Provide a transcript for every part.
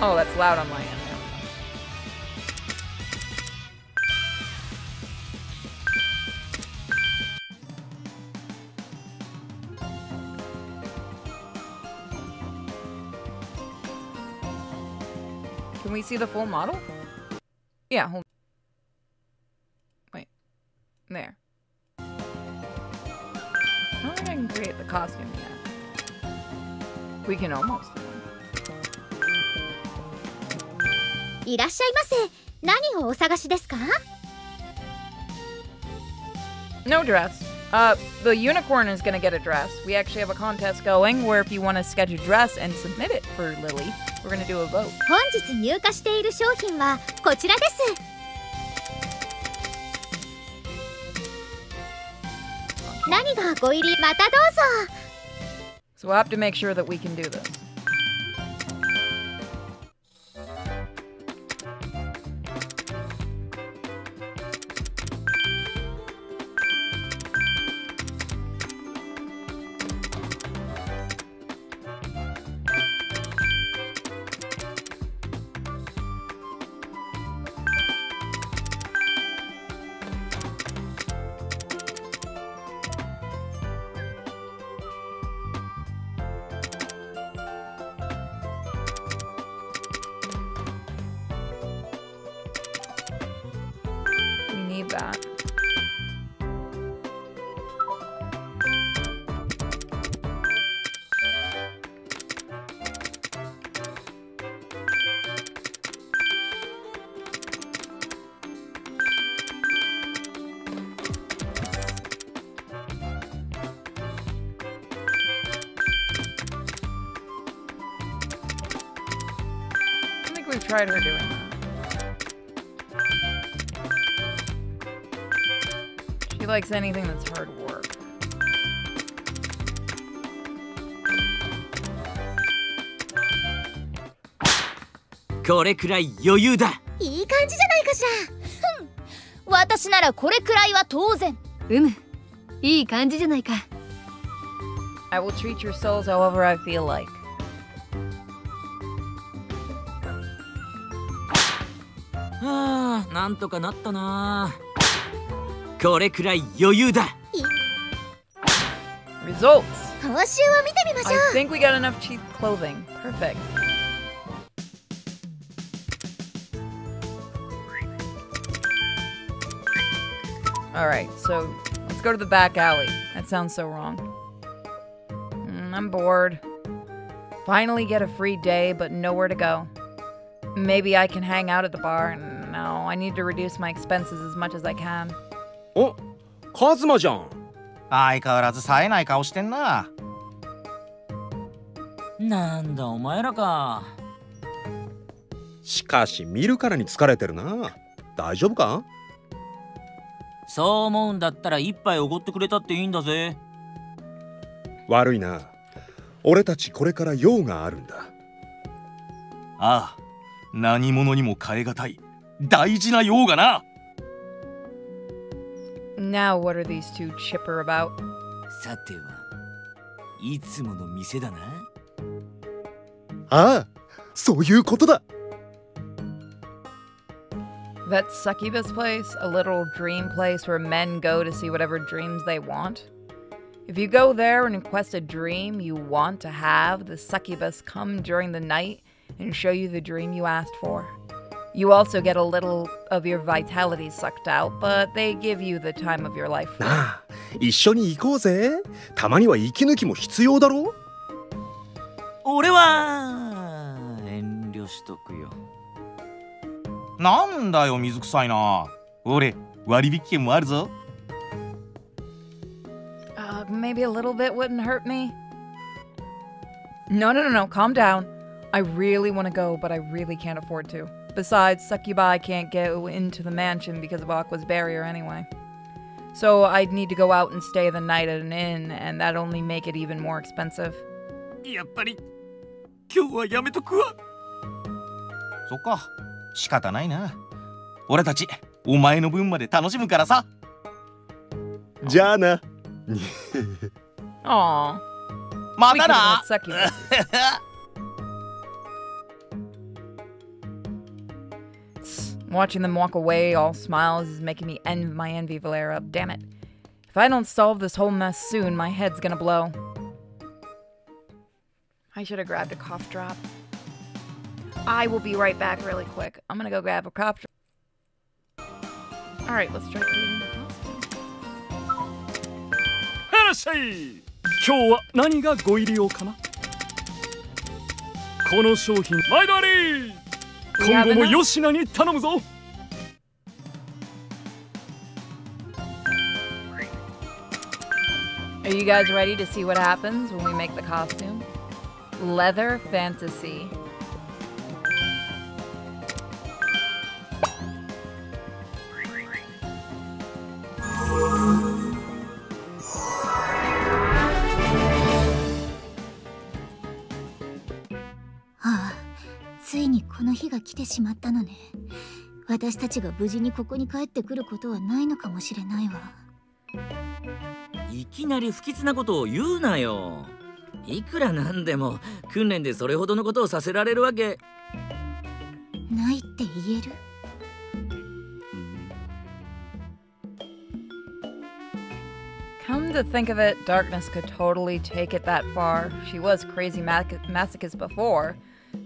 Oh, that's loud on my end. Can we see the full model? Yeah, hold on. Wait. There. I don't think I can create the costume yet. We can almost. いらっしゃいませ。何をお探しですか? No dress. The unicorn is gonna get a dress. We actually have a contest going where if you want to sketch a dress and submit it for Lily, we're gonna do a vote. 本日入荷している商品はこちらです。何がご入りまたどうぞ。So we'll have to make sure that we can do this. これくらい余裕だ。いい感じじゃないかしら。私ならこれくらいは当然。うむ、いい感じじゃないか。I will treat your souls however I feel like. はあ、なんとかなったな。これくらい余裕だ。Results. 報酬を見てみましょう。I think we got enough cheap clothing. Perfect. Alright, so let's go to the back alley. That sounds so wrong. I'm bored. Finally get a free day, but nowhere to go. Maybe I can hang out at the bar. No, I need to reduce my expenses as much as I can. Oh, Kazuma-chan. 相変わらず冴えない顔してんな。なんだお前らか。しかし見るからに疲れてるな。大丈夫か？そう思うんだったら一杯おごってくれたっていいんだぜ。悪いな、俺たちこれから用があるんだ。ああ、何者にも代えがたい大事な用がな。Now what are these two chipper about? さてはいつもの店だな。ああ、そういうことだ。That succubus place, a literal dream place where men go to see whatever dreams they want. If you go there and request a dream you want to have, the succubus come during the night and show you the dream you asked for. You also get a little of your vitality sucked out, but they give you the time of your life. なあ、一緒に行こうぜ。たまには息抜きも必要だろう。俺は遠慮しとくよ。なんだよ、水臭いな。俺、割引券もあるぞ。Maybe a little bit wouldn't hurt me. No, calm down. I really want to go, but I really can't afford to. Besides, Succubi can't go into the mansion because of Aqua's barrier anyway. So I'd need to go out and stay the night at an inn, and that'd only make it even more expensive. やっぱり、今日はやめとくわ。そっか。仕方ないな。俺たちお前の分まで楽しむからさ。じゃあな。ああ。またな。results. Watching them walk away, all smiles, is making me end my envy flare up. Damn it. If I don't solve this whole mess soon, my head's gonna blow. I should have grabbed a cough drop. I will be right back really quick. I'm gonna go grab a cough drop. Alright, let's try cleaning the house. Hennessy! 今日は何がご入り用かな?この商品毎度あり!今後もよしなに頼むぞ! Are you guys ready to see what happens when we make the costume? Leather fantasy. Ah, ついにこの日が来てしまったのね。私たちが無事にここに帰ってくることはないのかもしれないわ。いきなり不吉なことを言うなよ。いくらなんでも訓練でそれほどのことをさせられるわけないって言える?Come to think of it, Darkness could totally take it that far. She was crazy masochist before,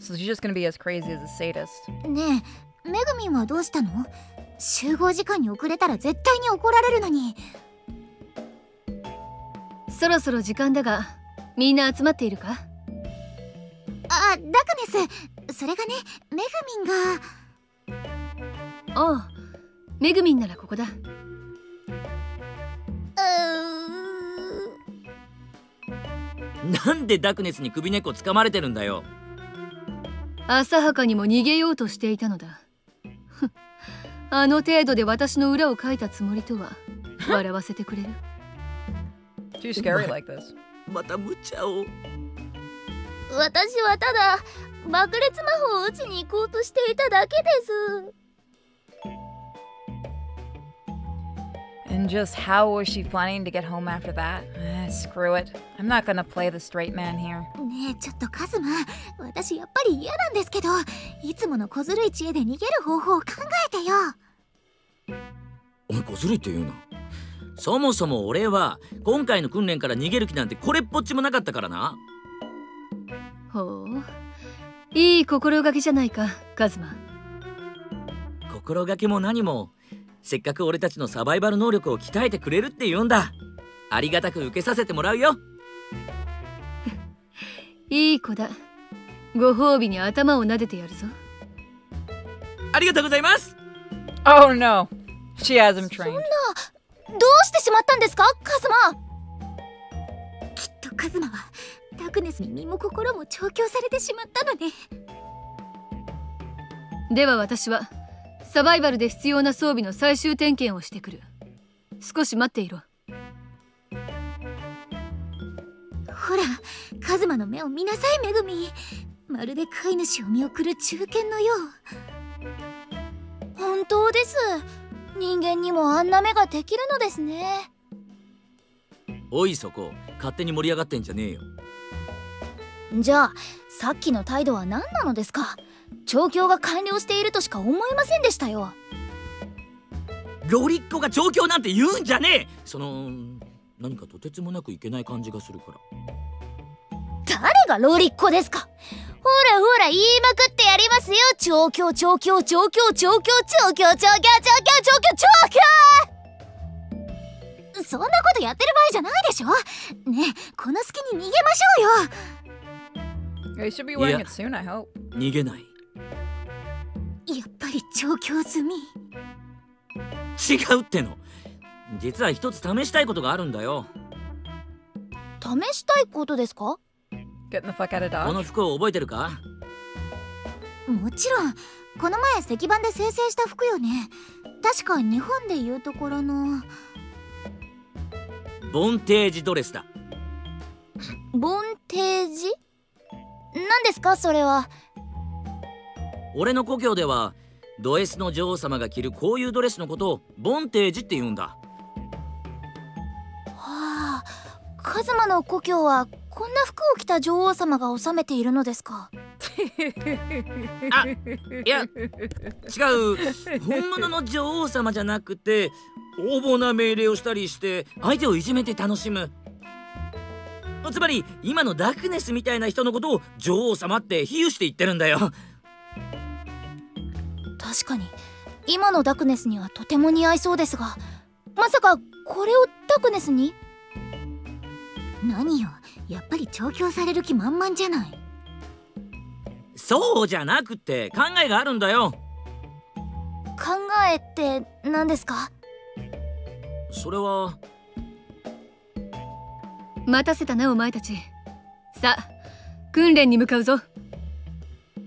so she's just gonna be as crazy as a sadist. ねえ、めぐみんはどうしたの?集合時間に遅れたら絶対に怒られるのに。そろそろ時間だが、みんな集まっているか?あ、ダクネス、それがね、めぐみんが…おう、めぐみんならここだ。なんでダクネスに首根っこつかまれてるんだよ。浅はかにも逃げようとしていたのだ。あの程度で私の裏をかいたつもりとは、笑わせてくれる。Too scary like this. また無茶を。私はただ爆裂魔法を打ちに行こうとしていただけです。And just how was she planning to get home after that? Screw it. I'm not gonna play the straight man here. ねえ、ちょっとカズマ、私やっぱり嫌なんですけど、いつもの小ずるい知恵で逃げる方法を考えてよ。お前小ずるいって言うな。そもそも俺は今回の訓練から逃げる気なんてこれっぽっちもなかったからな。ほう、いい心がけじゃないか、カズマ。心がけも何も、せっかく俺たちのサバイバル能力を鍛えてくれるって言うんだ。ありがたく受けさせてもらうよ。いい子だ。ご褒美に頭を撫でてやるぞ。ありがとうございます。 Oh no, she has him trained. そんなどうしてしまったんですか、カズマ。きっとカズマはダークネスに身も心も調教されてしまったのね。では私はサバイバルで必要な装備の最終点検をしてくる。少し待っていろ。ほら、カズマの目を見なさい、めぐみ。まるで飼い主を見送る忠犬のよう。本当です。人間にもあんな目ができるのですね。おいそこ、勝手に盛り上がってんじゃねえよ。じゃあさっきの態度は何なのですか。調教が完了しているとしか思いませんでしたよ。ロリッコが調教なんて言うんじゃねえ。その何かとてつもなくいけない感じがするから。誰がロリッコですか。ほらほら言いまくってやりますよ。調教調教調教調教調教調教調教調教調教。そんなことやってる場合じゃないでしょ。ねえ、この隙に逃げましょうよ。いや、逃げない。やっぱり調教済み。違うっての。実は一つ試したいことがあるんだよ。試したいことですか。この服を覚えてるか。もちろん、この前石板で生成した服よね。確か日本でいうところのボンテージドレスだ。ボンテージ?何ですかそれは。俺の故郷ではド S の女王様が着るこういうドレスのことをボンテージって言うんだ。はあ、カズマの故郷はこんな服を着た女王様が治めているのですか？あ、いや違う、本物の女王様じゃなくて横暴な命令をしたりして相手をいじめて楽しむ、つまり今のダクネスみたいな人のことを女王様って比喩して言ってるんだよ。確かに今のダクネスにはとても似合いそうですが、まさかこれをダクネスに？何よ、やっぱり調教される気満々じゃない。そうじゃなくて考えがあるんだよ。考えって何ですか？それは。待たせたな、お前たち。さあ、訓練に向かうぞ。うん、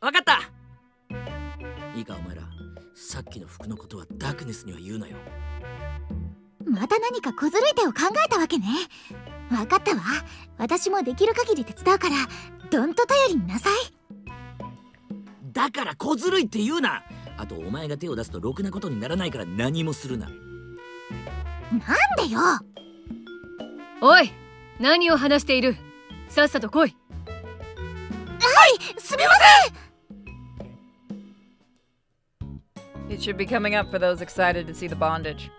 分かった。いいか、お前ら、さっきの服のことはダークネスには言うなよ。また何か小ずるい手を考えたわけね。分かったわ。私もできる限り手伝うから、どんと頼りになさい。だから小ずるいって言うな。あとお前が手を出すとろくなことにならないから何もするな。なんでよ。おい、何を話している。さっさと来い。はい、すみません。It should be coming up for those excited to see the bondage.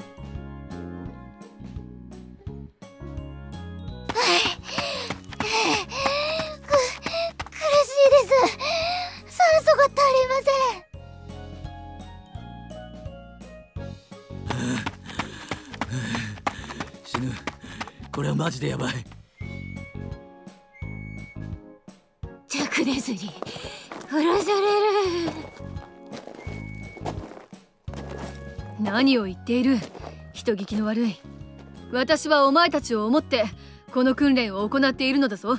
マジでやばい。ダクネスに殺される。何を言っている。人聞きの悪い。私はお前たちを思ってこの訓練を行っているのだぞ。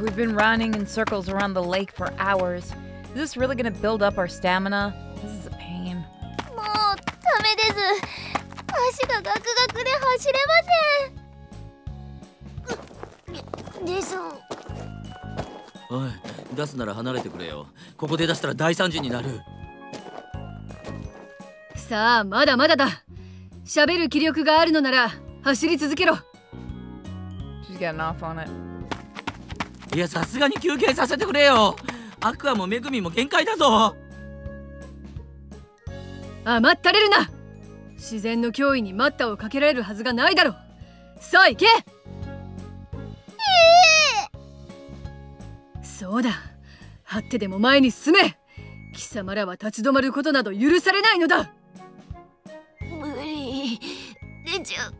We've been running in circles around the lake for hours. Is this really going to build up our stamina? This is a pain. もうダメです。足がガクガクで走れません。です。おい、出すなら離れてくれよ。ここで出したら大惨事になる。さあ、まだまだだ。喋る気力があるのなら走り続けろ。いや、さすがに休憩させてくれよ。アクアもめぐみも限界だぞ。甘ったれるな。自然の脅威に待ったをかけられるはずがないだろう。さあ行け。そうだ、張ってでも前に進め。貴様らは立ち止まることなど許されないのだ。無理。出ちゃう。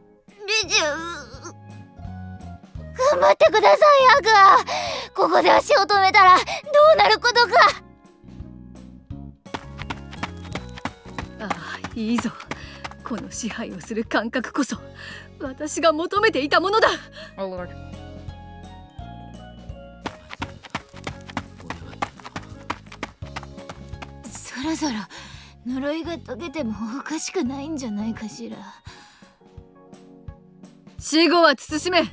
頑張ってくださいアクア。ここで足を止めたらどうなることか。ああ、いいぞ。この支配をする感覚こそ私が求めていたものだ。そろそろ呪いが解けてもおかしくないんじゃないかしら。死後は慎め。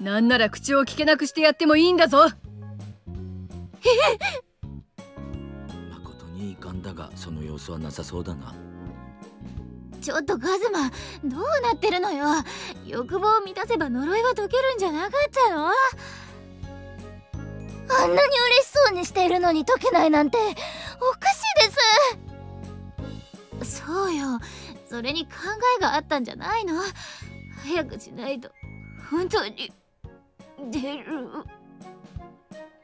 なんなら口を聞けなくしてやってもいいんだぞ。まことに遺憾だが、その様子はなさそうだな。ちょっとカズマ、どうなってるのよ。欲望を満たせば呪いは解けるんじゃなかったの？あんなに嬉しそうにしているのに解けないなんておかしいです。そうよ、それに考えがあったんじゃないの。早くしないと本当に出る。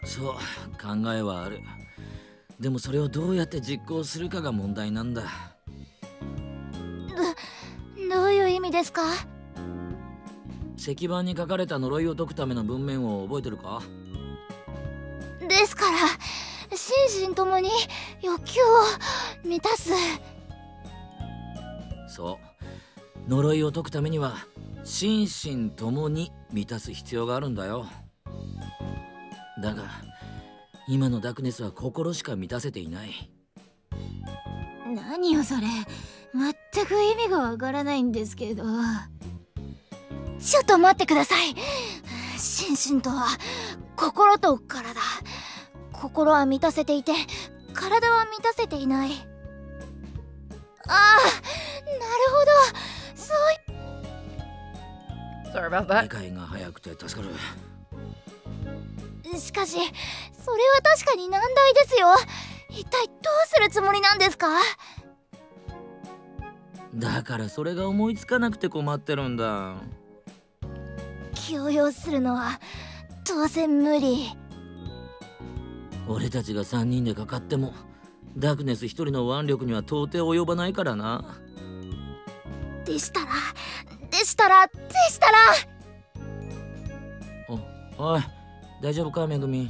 そう、考えはある。でもそれをどうやって実行するかが問題なんだ。どういう意味ですか？石板に書かれた呪いを解くための文面を覚えてるか？ですから心身ともに欲求を満たす。そう、呪いを解くためには心身ともに満たす必要があるんだよ。だが今のダクネスは心しか満たせていない。何よそれ、全く意味がわからないんですけど。ちょっと待ってください。心身とは心と体。心は満たせていて体は満たせていない。ああ、なるほど。そうい理解が早くて助かる。しかし、それは確かに難題ですよ。一体どうするつもりなんですか？だからそれが思いつかなくて困ってるんだ。強要するのは当然無理。俺たちが3人でかかってもダークネス1人の腕力には到底及ばないからな。でしたらおい大丈夫かめぐみ。も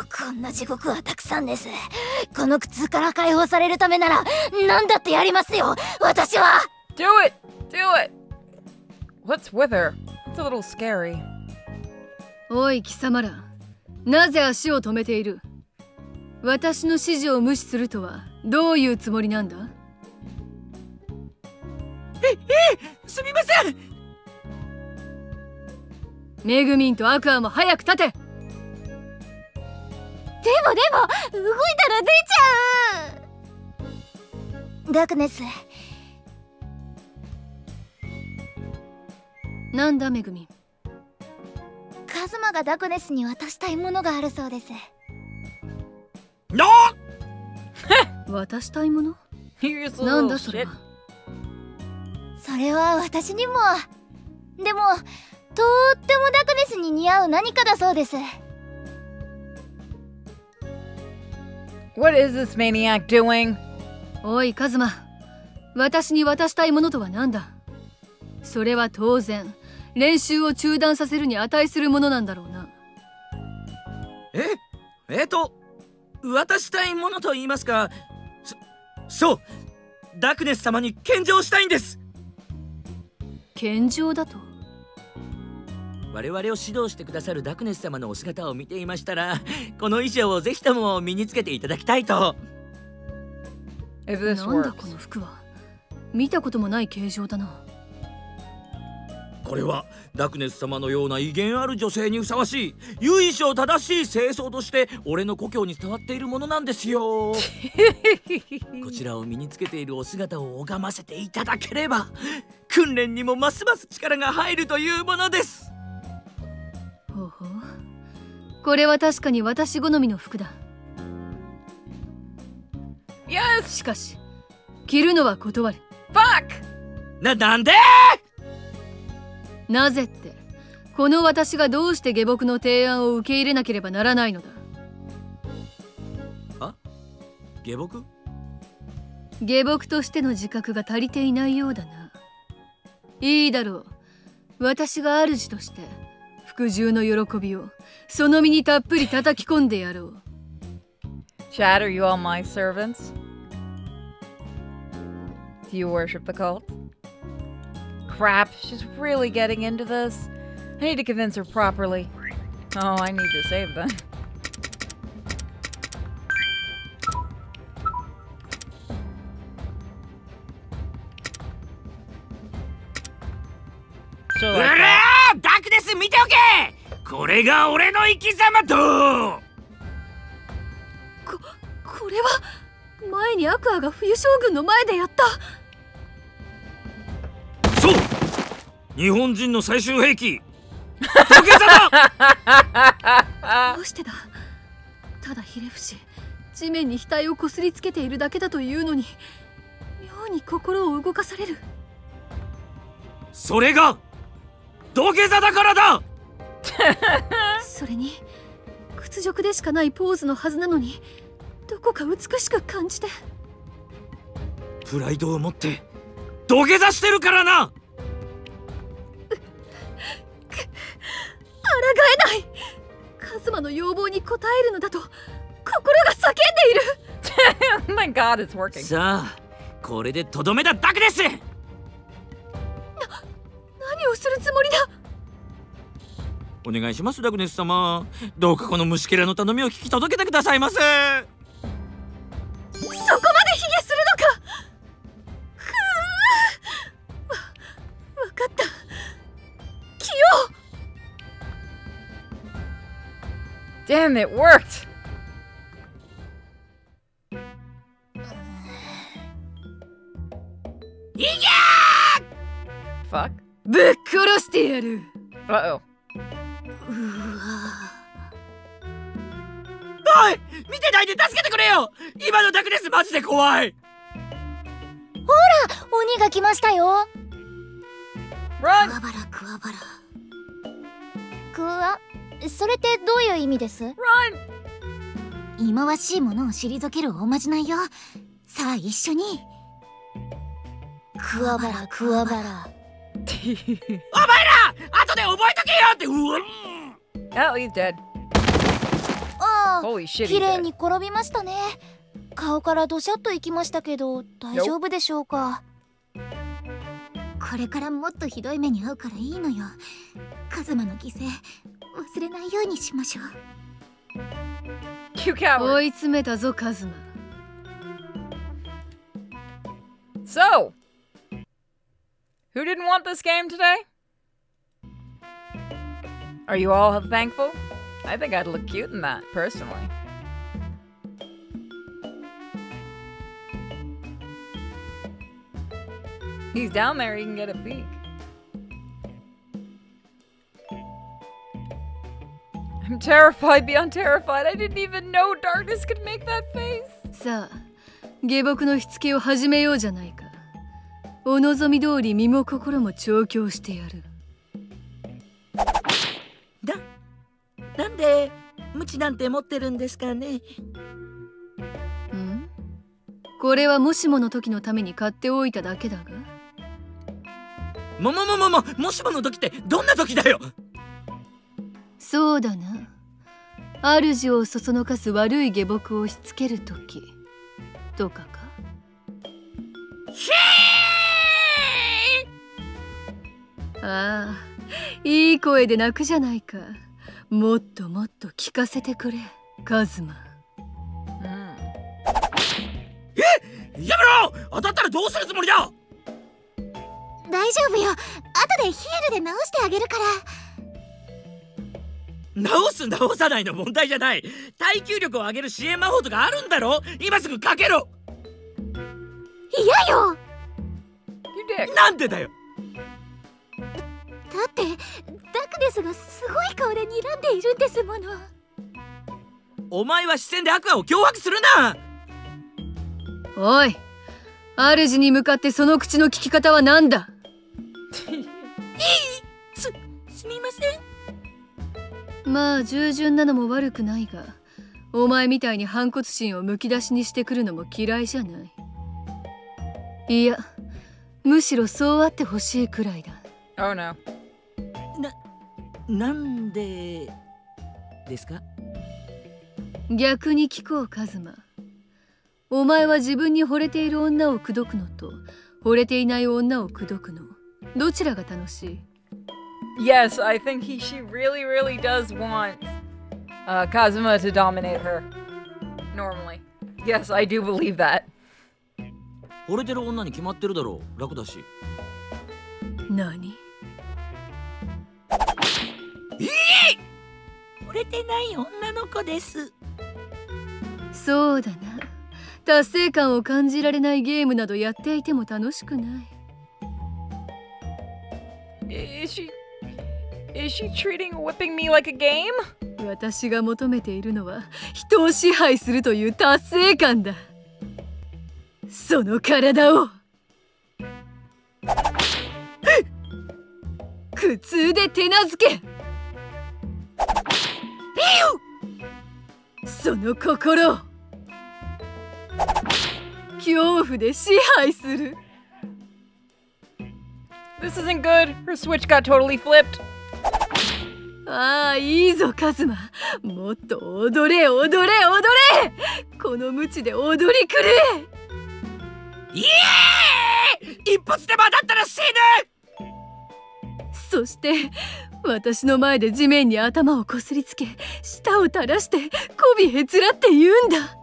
うこんな地獄はたくさんです。この苦痛から解放されるためなら何だってやりますよ、私は。 Do it! Do it! What's with her? It's a little scary. おい貴様ら、なぜ足を止めている？私の指示を無視するとはどういうつもりなんだ？すみません。メグミンとアクアも早く立て。でも動いたら出ちゃう。ダークネス。なんだメグミン。カズマがダークネスに渡したいものがあるそうです。なっ。渡したいもの？なんだそれは。それは私にも。でもとってもダークネスに似合う何かだそうです。What is this maniac doing? おいカズマ、私に渡したいものとは何だ？それは当然練習を中断させるに値するものなんだろうな。渡したいものと言いますか。そう、ダークネス様に献上したいんです。献上だと？我々を指導してくださるダクネス様のお姿を見ていましたら、この衣装をぜひとも身につけていただきたいと。なんだこの服は、見たこともない形状だな。これはダクネス様のような威厳ある女性にふさわしい由緒正しい正装として俺の故郷に伝わっているものなんですよ。こちらを身につけているお姿を拝ませていただければ訓練にもますます力が入るというものです。ほうほう、これは確かに私好みの服だ。しかし着るのは断る。なんでなぜって、この私がどうして下僕の提案を受け入れなければならないのだ。あ？下僕？下僕としての自覚が足りていないようだな。いいだろう。私が主として、服従の喜びをその身にたっぷり叩き込んでやろう。Chad, are you all my servants? Do you worship the cult?Crap, she's really getting into this. I need to convince her properly. Oh, I need to save them. Darkness, look at it! This is my life. This is Aqua did in front of the Shogun before.そう、日本人の最終兵器時計だ。どうしてだ。ただひれ伏し地面に額をこすりつけているだけだというのに妙に心を動かされる。それが土下座だからだ。それに屈辱でしかないポーズのはずなのにどこか美しく感じて。プライドを持って土下座してるからな。抗えない。カズマの要望に応えるのだと心が叫んでいる。My God, it's working. さあ、これでとどめだダークネス。何をするつもりだ。お願いしますダークネス様。どうかこの虫けらの頼みを聞き届けてくださいませ。そこまで卑下するのか。わかった。着よう。Damn, it worked! してやる。あおい、見てないで助けてくれよ。今のだけです。マジで怖い。ほら、鬼が来ましたよ。クワバラクワバラクワ、それってどういう意味です？忌まわしいものを退けるおまじないよ。さあ一緒に。クワバラクワバラ。お前ら後で覚えとけよって。Oh, he's dead. ああ、綺麗に転びましたね。顔からドシャッといきましたけど大丈夫でしょうか？これからもっとひどい目に遭うからいいのよ。カズマの犠牲忘れないようにしましょう。追い詰めたぞカズマ。So, who didn't want this game today? Are you all thankful? I think I'd look cute in that, personally. He's down there, he can get a peek. I'm terrified beyond terrified. I didn't even know darkness could make that face. さあ、下僕の火付けを始めようじゃないか。お望み通り身も心も調教してやる。なんで無知なんて持ってるんですかね。ん？これはもしもの時のために買っておいただけだが。もしもの時ってどんな時だよ。そうだな、主をそそのかす悪い下僕を押し付ける時とかか。ああ、いい声で泣くじゃないか。もっともっと聞かせてくれカズマ。え、やめろ。当たったらどうするつもりだ。大丈夫よ。後でヒールで直してあげるから。直す直さないの問題じゃない。耐久力を上げる支援魔法とかあるんだろ。今すぐかけろ。いやよ。なんでだよ。だってダクデスがすごい顔で睨んでいるんですもの。お前は視線でアクアを脅迫するな。おい、主に向かってその口の聞き方は何だ。すみません。まあ従順なのも悪くないが、お前みたいに反骨心をむき出しにしてくるのも嫌いじゃない。いや、むしろそうあってほしいくらいだ。Oh no. なんでですか。逆に聞こうカズマ。お前は自分に惚れている女を口説くのと惚れていない女を口説くの、どちらが楽しい？ Yes, I think she really, really does want Kazuma to dominate her normally. Yes, I do believe that. 惚れてる女に決まってるだろう。楽だし。何？惚れてない女の子です。そうだな。達成感を感じられないゲームなどやっていても楽しくない。Is she treating whipping me like a game? 私が求めているのは人を支配するという達成感だ。その体を苦痛で手なずけ。その心を恐怖で支配する。This isn't good. Her switch got totally flipped. ああ、いいぞカズマ。もっと踊れ踊れ踊れ。この無知で踊り狂え。イエーイ！一発で当たったら死ぬ。そして私の前で地面に頭をこすりつけ、舌を垂らして媚びへつらって言うんだ。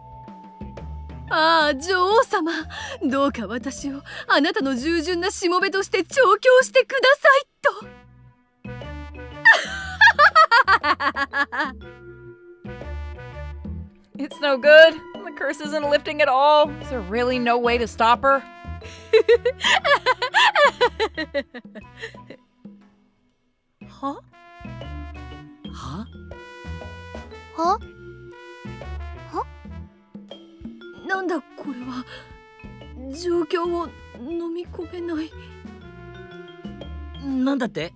ああ、女王様、どうか私をあなたの従順なしもべとして調教してくださいと。It's no good. The curse isn't lifting at all. Is there really no way to stop her? は？は？は？は？なんだこれは。状況を飲み込めない。なんだって？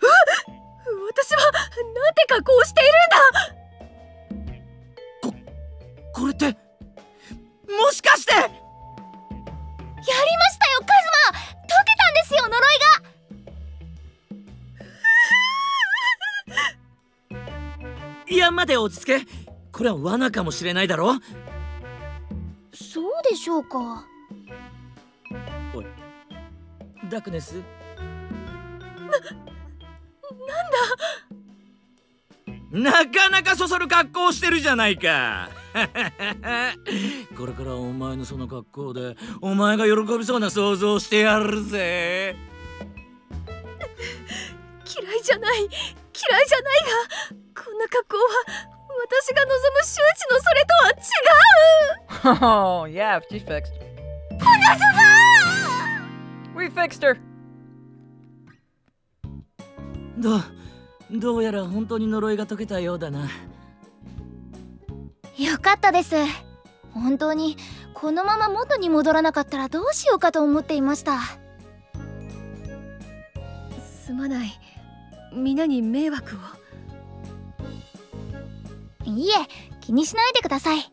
私はなんて加工しているんだ。これってもしかして。やりましたよカズマ。解けたんですよ呪いが。いや待て、落ち着け。これは罠かもしれないだろ。そうでしょうか。おいダクネス。なんだ。なかなかそそる格好をしてるじゃないか。これからお前のその格好でお前が喜びそうな想像をしてやるぜ。嫌いじゃない、嫌いじゃないが。こんな格好は私が望む周知のそれとは違う。 Oh, yeah, she's fixed. こなすぞ！ We fixed her. どうやら本当に呪いが解けたようだな。よかったです。本当にこのまま元に戻らなかったらどうしようかと思っていました。すまない。皆に迷惑を。いえ、気にしないでください。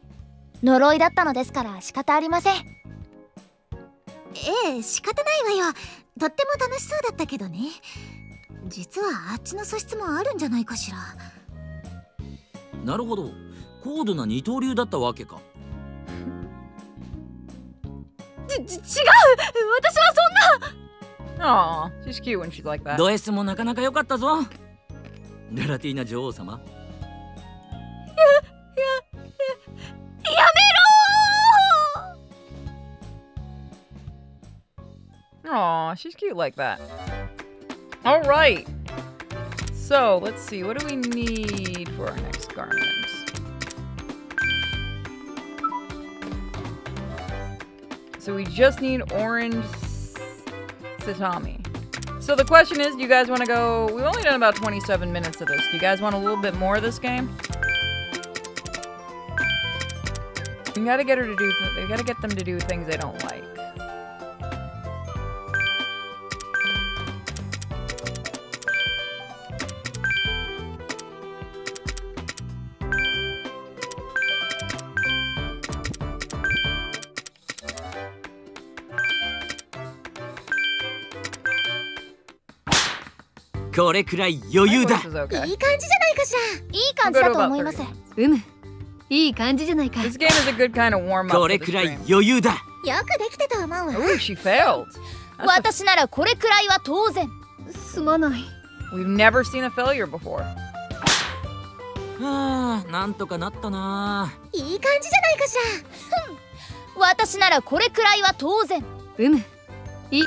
呪いだったのですから仕方ありません。ええ、仕方ないわよ。とっても楽しそうだったけどね。実はあっちの素質もあるんじゃないかしら。なるほど、高度な二刀流だったわけか。違う、私はそんな。ああ、she's cute when she's like that。ド S もなかなか良かったぞ。ララティーナ女王様。Aww, she's cute like that. All right. So let's see. What do we need for our next garment? So we just need orange satami. So the question is, do you guys want to go? We've only done about 27 minutes of this. Do you guys want a little bit more of this game? We gotta get her to do. We gotta get them to do things they don't like.これくらい余裕だ。いい感じじゃないかしら。いい感じだと思います。いい感じじゃないか。これくらい余裕だ。よくできたと思うわ。私ならこれくらいは当然。すまない。はあ、なんとかなったな。いい感じじゃないかしら。私ならこれくらいは当然。いい。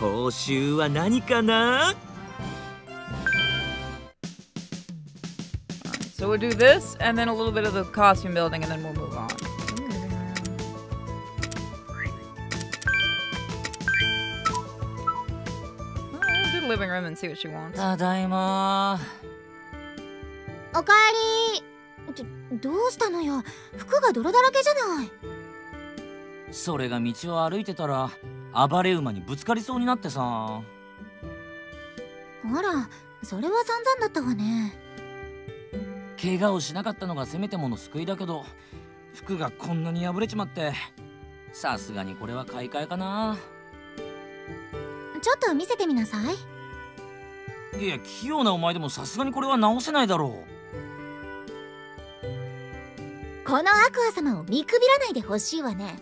報酬は何かな？ So we'll do this and then a little bit of the costume building and then we'll move on. We'll do the living room and see what she wants. ただいま。おかえり。どうしたのよ。服が泥だらけじゃない。それが道を歩いてたら暴れ馬にぶつかりそうになってさ。あら、それは散々だったわね。怪我をしなかったのがせめてもの救いだけど、服がこんなに破れちまって、さすがにこれは買い替えかな。ちょっと見せてみなさい。いや、器用なお前でもさすがにこれは直せないだろう。このアクア様を見くびらないでほしいわね。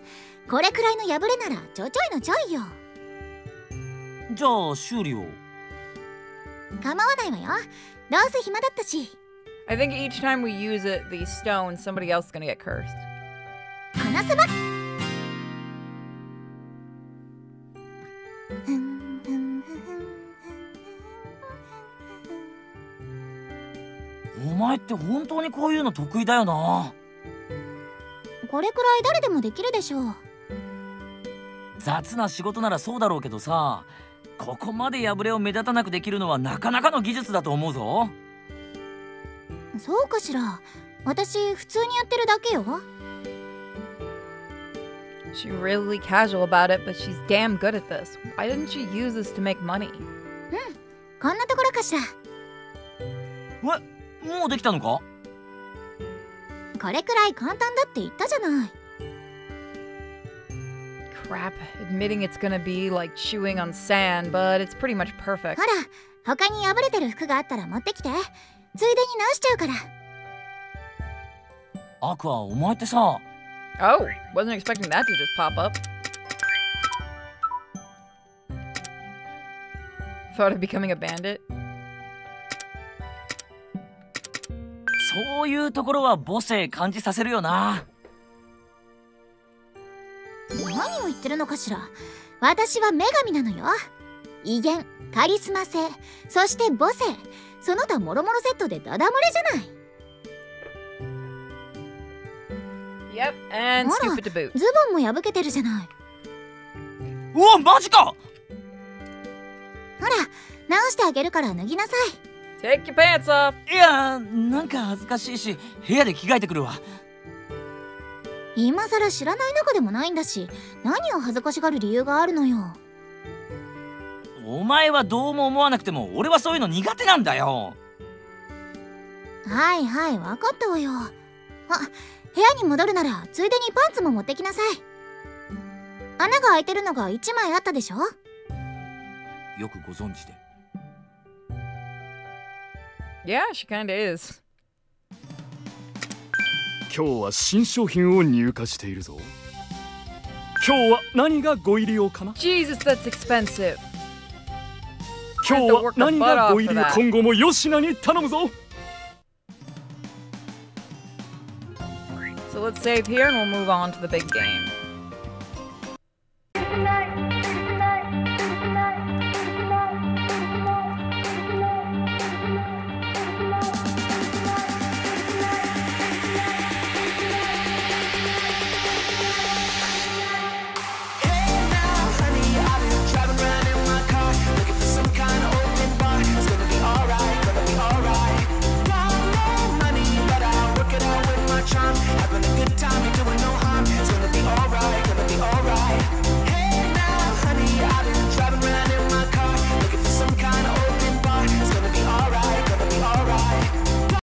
これくらいの破れならちょちょいのちょいよ。じゃあ修理を。構わないわよ。どうせ暇だったし。I think each time we use it, the stone, somebody else is gonna get cursed. こなせば。お前って本当にこういうの得意だよな。これくらい誰でもできるでしょう。雑な仕事ならそうだろうけどさ、ここまで破れを目立たなくできるのはなかなかの技術だと思うぞ。そうかしら。私普通にやってるだけよ。She's really casual about it, but she's damn good at this. Why didn't she use this to make money? こんなところかしら。え、もうできたのか？これくらい簡単だって言ったじゃない。Crap, admitting it's gonna be like chewing on sand, but it's pretty much perfect. ほら、他に破れてる服があったら持ってきて。ついでに直しちゃうから。アクア、お前ってさ。Oh, wasn't expecting that to just pop up. Thought of becoming a bandit? そういうところは母性感じさせるよな。何を言ってるのかしら。私は女神なのよ。威厳、カリスマ性、そして母性、その他もろもろセットでダダ漏れじゃない。Yep, and stupid to boot. ズボンも破けてるじゃない。うわ、マジか。ほら、直してあげるから脱ぎなさい。Take your pants off. いや、なんか恥ずかしいし、部屋で着替えてくるわ。今更知らない中でもないんだし、何を恥ずかしがる理由があるのよ。お前はどうも思わなくても、俺はそういうの苦手なんだよ。はいはい、分かったわよ。あ、部屋に戻るならついでにパンツも持ってきなさい。穴が開いてるのが1枚あったでしょ。よくご存知で。Yeah, she kinda is. 今日は新商品を入荷しているぞ。今日は何がご入り用かな。 Jesus, that's expensive. 今日は何がご入り用。今後もよしなに頼むぞ。So let's save here and we'll move on to the big game.